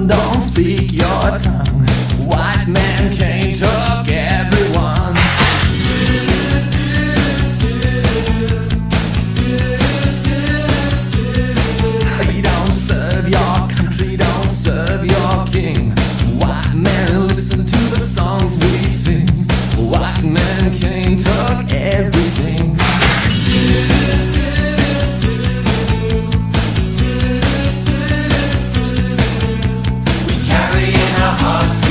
even don't speak your tongue. White men can't talk everyone. We don't serve your country, don't serve your king. White men listen to the songs we sing. White men can't talk everything. Hearts